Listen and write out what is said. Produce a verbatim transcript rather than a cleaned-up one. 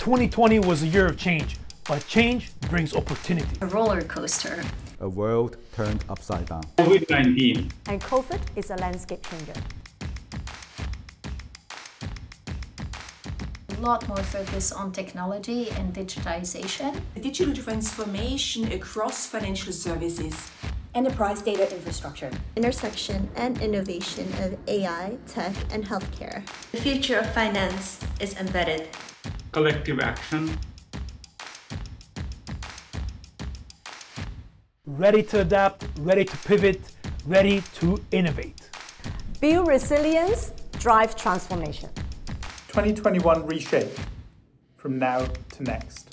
twenty twenty was a year of change, but change brings opportunity. A roller coaster. A world turned upside down. COVID nineteen. And COVID is a landscape changer. A lot more focus on technology and digitization. Digital transformation across financial services. Enterprise data infrastructure. Intersection and innovation of A I, tech, and healthcare. The future of finance is embedded. Collective action. Ready to adapt, ready to pivot, ready to innovate. Build resilience, drive transformation. twenty twenty-one Reshape, from now to next.